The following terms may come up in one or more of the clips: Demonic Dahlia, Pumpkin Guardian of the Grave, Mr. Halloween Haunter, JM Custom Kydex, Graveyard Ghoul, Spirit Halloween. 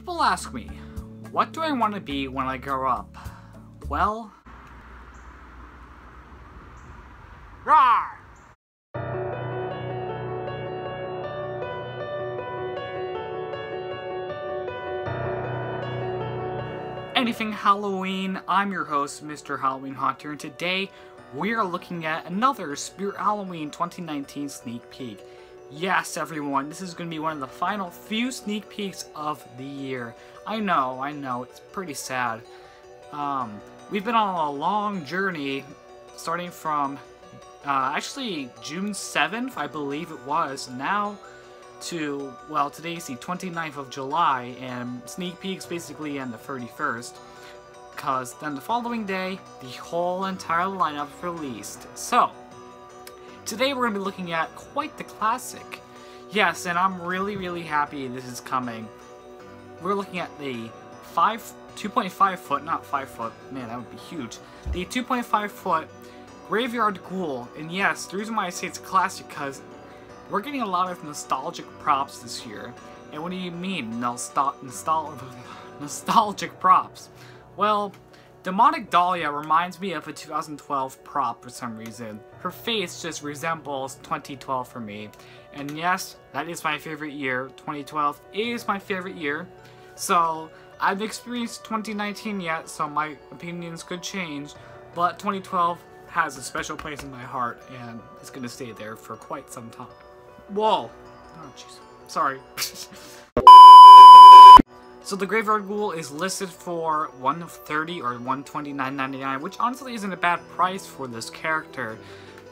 People ask me, what do I want to be when I grow up? Well... Rawr! Anything Halloween, I'm your host, Mr. Halloween Haunter, and today we are looking at another Spirit Halloween 2019 sneak peek. Yes, everyone, this is going to be one of the final few sneak peeks of the year. I know, it's pretty sad. We've been on a long journey, starting from actually June 7th, I believe it was, now to, well, today's the 29th of July, and sneak peeks basically end the 31st, because then the following day, the whole entire lineup released. So, today we're going to be looking at quite the classic. Yes, and I'm really happy this is coming. We're looking at the 2.5 foot, not 5 foot, man, that would be huge. The 2.5 foot Graveyard Ghoul. And yes, the reason why I say it's classic because we're getting a lot of nostalgic props this year. And what do you mean nostalgic props? Well, Demonic Dahlia reminds me of a 2012 prop for some reason. Her face just resembles 2012 for me. And yes, that is my favorite year. 2012 is my favorite year. So, I've experienced 2019 yet, so my opinions could change. But 2012 has a special place in my heart, and it's going to stay there for quite some time. Whoa! Oh, jeez. Sorry. So the Graveyard Ghoul is listed for $130 or $129.99, which honestly isn't a bad price for this character.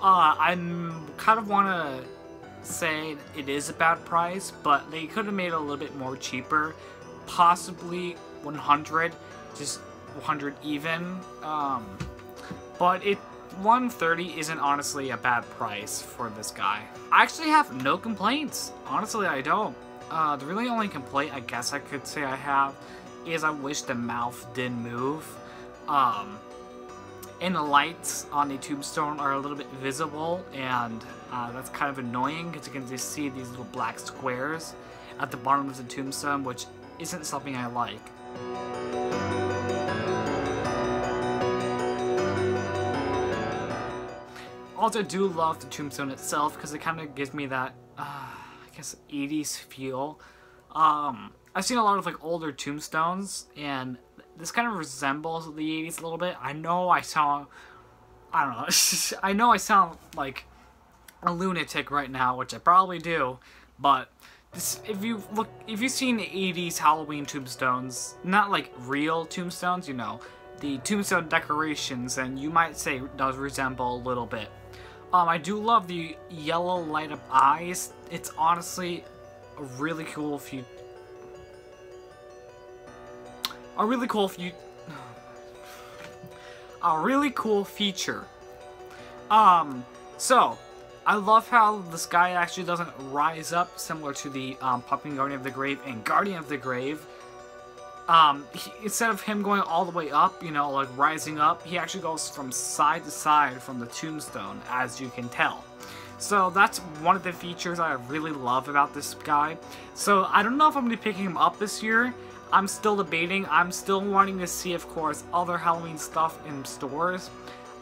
I'm kind of want to say it is a bad price, but they could have made it a little bit more cheaper, possibly $100, just $100 even. But $130 isn't honestly a bad price for this guy. I actually have no complaints. Honestly, I don't. The really only complaint I guess I could say I have is I wish the mouth didn't move. And the lights on the tombstone are a little bit visible, and that's kind of annoying because you can just see these little black squares at the bottom of the tombstone, which isn't something I like. Also, I do love the tombstone itself because it kind of gives me that... '80s feel. I've seen a lot of like older tombstones, and this kind of resembles the '80s a little bit. I know I sound like a lunatic right now, which I probably do, but this, if you've seen the '80s Halloween tombstones, not like real tombstones, you know, the tombstone decorations, and you might say it does resemble a little bit. I do love the yellow light-up eyes. It's honestly a really cool feature. So I love how this guy actually doesn't rise up, similar to the Pumpkin Guardian of the Grave and Guardian of the Grave. Instead of him going all the way up, you know, like rising up, he actually goes from side to side from the tombstone, as you can tell. So that's one of the features I really love about this guy. So I don't know if I'm going to be picking him up this year. I'm still debating. I'm still wanting to see, of course, other Halloween stuff in stores.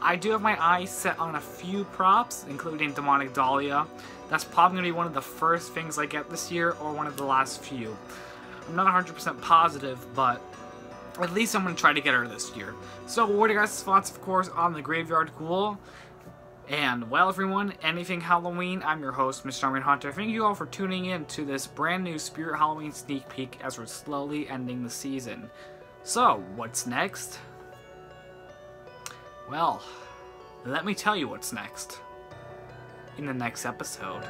I do have my eyes set on a few props, including Demonic Dahlia. That's probably going to be one of the first things I get this year, or one of the last few. I'm not 100% positive, but at least I'm going to try to get her this year. So what are your guys' thoughts, of course, on the Graveyard Ghoul? And, well, everyone, anything Halloween, I'm your host, Mr. Halloween Haunter. Thank you all for tuning in to this brand new Spirit Halloween sneak peek as we're slowly ending the season. So, what's next? Well, let me tell you what's next in the next episode.